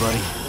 buddy.